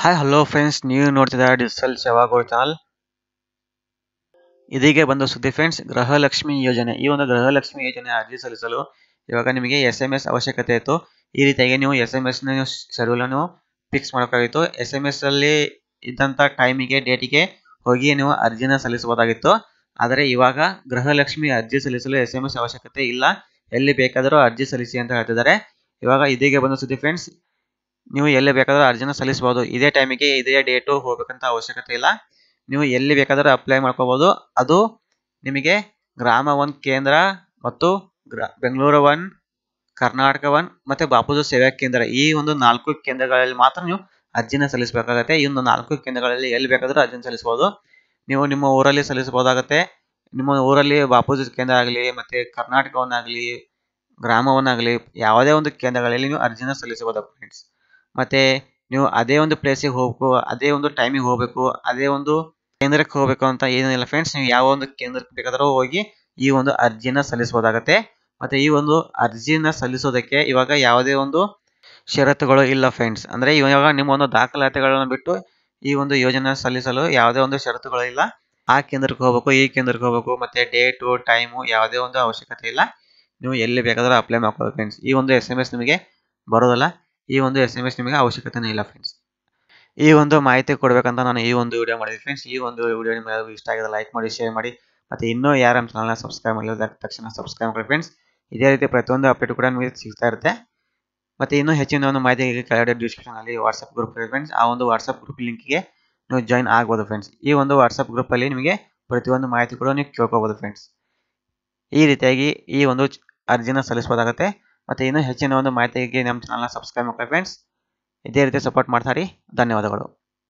Hi hello friends, ನೀವು ನೋಡ್ತಿದ್ದಾರೆ digital ಸೇವಾಗೋಳ channel. ಇದೀಗ ಬಂದ ಸುದ್ದಿ ಫ್ರೆಂಡ್ಸ್, ಗೃಹಲಕ್ಷ್ಮಿ ಯೋಜನೆ. ಈ ಒಂದು ಗೃಹಲಕ್ಷ್ಮಿ ಯೋಜನೆ ಅರ್ಜಿ ಸಲ್ಲಿಸಲು ಇವಾಗ ನಿಮಗೆ SMS ಅವಶ್ಯಕತೆ ಇತ್ತು. ಈ ರೀತಿಯಾಗಿ ನೀವು SMS ಶೆಡ್ಯೂಲ್ ಅನ್ನು ಫಿಕ್ಸ್ ಮಾಡಬೇಕಾಗಿತ್ತು. SMS ಅಲ್ಲಿ ಇದ್ದಂಥ ಟೈಮಿಗೆ ಡೇಟಿಗೆ ಹೋಗಿ ನೀವು ಅರ್ಜಿನ ಸಲ್ಲಿಸಬಹುದಾಗಿತ್ತು. ಆದರೆ ಇವಾಗ ಗೃಹಲಕ್ಷ್ಮಿ ಅರ್ಜಿ ಸಲ್ಲಿಸಲು SMS ಅವಶ್ಯಕತೆ ಇಲ್ಲ, ಎಲ್ಲಿ ಬೇಕಾದರೂ ಅರ್ಜಿ ಸಲ್ಲಿಸಿ ಅಂತ ಹೇಳ್ತಿದ್ದಾರೆ. ಇವಾಗ ಇದೀಗ ಬಂದ ಸುದ್ದಿ ಫ್ರೆಂಡ್ಸ್, ನೀವು ಎಲ್ಲಿ ಬೇಕಾದರೂ ಅರ್ಜಿನ ಸಲ್ಲಿಸಬಹುದು. ಇದೇ ಟೈಮಿಗೆ ಇದೇ ಡೇಟು ಹೋಗಬೇಕಂತ ಅವಶ್ಯಕತೆ ಇಲ್ಲ. ನೀವು ಎಲ್ಲಿ ಬೇಕಾದರೂ ಅಪ್ಲೈ ಮಾಡ್ಕೋಬಹುದು. ಅದು ನಿಮಗೆ ಗ್ರಾಮ 1 ಕೇಂದ್ರ ಮತ್ತು ಬೆಂಗಳೂರು 1, ಕರ್ನಾಟಕ 1 ಮತ್ತು ಬಾಪೂಜಿ ಸೇವಾ ಕೇಂದ್ರ, ಈ ಒಂದು 4 ಕೇಂದ್ರಗಳಲ್ಲಿ ಮಾತ್ರ ನೀವು ಅರ್ಜಿನ ಸಲ್ಲಿಸಬೇಕಾಗತ್ತೆ. ಈ ಒಂದು 4 ಕೇಂದ್ರಗಳಲ್ಲಿ ಎಲ್ಲಿ ಬೇಕಾದರೂ ಅರ್ಜಿನ ಸಲ್ಲಿಸಬಹುದು. ನೀವು ನಿಮ್ಮ ಊರಲ್ಲಿ ಸಲ್ಲಿಸಬಹುದಾಗತ್ತೆ. ನಿಮ್ಮ ಊರಲ್ಲಿ ಬಾಪೂಜಿ ಕೇಂದ್ರ ಆಗಲಿ ಮತ್ತು ಕರ್ನಾಟಕವನ್ನಾಗಲಿ ಗ್ರಾಮವನ್ನಾಗಲಿ ಯಾವುದೇ ಒಂದು ಕೇಂದ್ರಗಳಲ್ಲಿ ನೀವು ಅರ್ಜಿನ ಸಲ್ಲಿಸಬಹುದು ಫ್ರೆಂಡ್ಸ್. ಮತ್ತೆ ನೀವು ಅದೇ ಒಂದು ಪ್ಲೇಸಿಗೆ ಹೋಗಬೇಕು, ಅದೇ ಒಂದು ಟೈಮಿಗೆ ಹೋಗಬೇಕು, ಅದೇ ಒಂದು ಕೇಂದ್ರಕ್ಕೆ ಹೋಗಬೇಕು ಅಂತ ಏನಿಲ್ಲ ಫ್ರೆಂಡ್ಸ್. ನೀವು ಯಾವ ಒಂದು ಕೇಂದ್ರಕ್ಕೆ ಬೇಕಾದರೂ ಹೋಗಿ ಈ ಒಂದು ಅರ್ಜಿನ ಸಲ್ಲಿಸಬಹುದಾಗತ್ತೆ. ಮತ್ತು ಈ ಒಂದು ಅರ್ಜಿನ ಸಲ್ಲಿಸೋದಕ್ಕೆ ಇವಾಗ ಯಾವುದೇ ಒಂದು ಷರತ್ತುಗಳು ಇಲ್ಲ ಫ್ರೆಂಡ್ಸ್. ಅಂದರೆ ಇವಾಗ ನಿಮ್ಮ ಒಂದು ದಾಖಲಾತಿಗಳನ್ನು ಬಿಟ್ಟು ಈ ಒಂದು ಯೋಜನೆ ಸಲ್ಲಿಸಲು ಯಾವುದೇ ಒಂದು ಷರತ್ತುಗಳು ಇಲ್ಲ. ಆ ಕೇಂದ್ರಕ್ಕೆ ಹೋಗಬೇಕು, ಈ ಕೇಂದ್ರಕ್ಕೆ ಹೋಗಬೇಕು, ಮತ್ತು ಡೇಟು ಟೈಮು ಯಾವುದೇ ಒಂದು ಅವಶ್ಯಕತೆ ಇಲ್ಲ. ನೀವು ಎಲ್ಲಿ ಬೇಕಾದರೂ ಅಪ್ಲೈ ಮಾಡ್ಕೋಬೇಕು ಫ್ರೆಂಡ್ಸ್. ಈ ಒಂದು SMS ನಿಮಗೆ ಬರೋದಿಲ್ಲ, ಈ ಒಂದು SMS ನಿಮಗೆ ಅವಶ್ಯಕತೆನೇ ಇಲ್ಲ ಫ್ರೆಂಡ್ಸ್. ಈ ಒಂದು ಮಾಹಿತಿ ಕೊಡಬೇಕಂತ ನಾನು ಈ ಒಂದು ವಿಡಿಯೋ ಮಾಡಿದೆ ಫ್ರೆಂಡ್ಸ್. ಈ ಒಂದು ವಿಡಿಯೋ ನಿಮಗೆ ಇಷ್ಟ ಆಗಿದೆ ಲೈಕ್ ಮಾಡಿ, ಶೇರ್ ಮಾಡಿ. ಮತ್ತು ಇನ್ನೂ ಯಾರು ನಮ್ಮ ಚಾನಲ್ನ ಸಬ್ಸ್ಕ್ರೈಬ್ ಮಾಡಿಲ್ಲ ತಕ್ಷಣ ಸಬ್ಸ್ಕ್ರೈಬ್ ಮಾಡಿ ಫ್ರೆಂಡ್ಸ್. ಇದೇ ರೀತಿ ಪ್ರತಿಯೊಂದು ಅಪ್ಡೇಟ್ ಕೂಡ ನಿಮಗೆ ಸಿಗ್ತಾ ಇರುತ್ತೆ. ಮತ್ತು ಇನ್ನೂ ಹೆಚ್ಚಿನ ಒಂದು ಮಾಹಿತಿ ಕೆಳಗಡೆ ಡಿಸ್ಕ್ರಿಪ್ಷನಲ್ಲಿ ವಾಟ್ಸಪ್ ಗ್ರೂಪ್ ಇದೆ ಫ್ರೆಂಡ್ಸ್. ಆ ಒಂದು ವಾಟ್ಸಪ್ ಗ್ರೂಪ್ ಲಿಂಕ್ಗೆ ನೀವು ಜಾಯ್ನ್ ಆಗ್ಬೋದು ಫ್ರೆಂಡ್ಸ್. ಈ ಒಂದು ವಾಟ್ಸಪ್ ಗ್ರೂಪಲ್ಲಿ ನಿಮಗೆ ಪ್ರತಿಯೊಂದು ಮಾಹಿತಿ ಕೂಡ ನೀವು ಕೇಳ್ಕೋಬೋದು ಫ್ರೆಂಡ್ಸ್. ಈ ರೀತಿಯಾಗಿ ಈ ಒಂದು ಅರ್ಜಿನ ಸಲ್ಲಿಸಬಹುದಾಗುತ್ತೆ. ಮತ್ತು ಇನ್ನೂ ಹೆಚ್ಚಿನ ಒಂದು ಮಾಹಿತಿಗೆ ನಮ್ಮ ಚಾನಲ್ನ ಸಬ್ಸ್ಕ್ರೈಬ್ ಮಾಡಿ ಫ್ರೆಂಡ್ಸ್. ಇದೇ ರೀತಿ ಸಪೋರ್ಟ್ ಮಾಡ್ತಾರೆ. ಧನ್ಯವಾದಗಳು.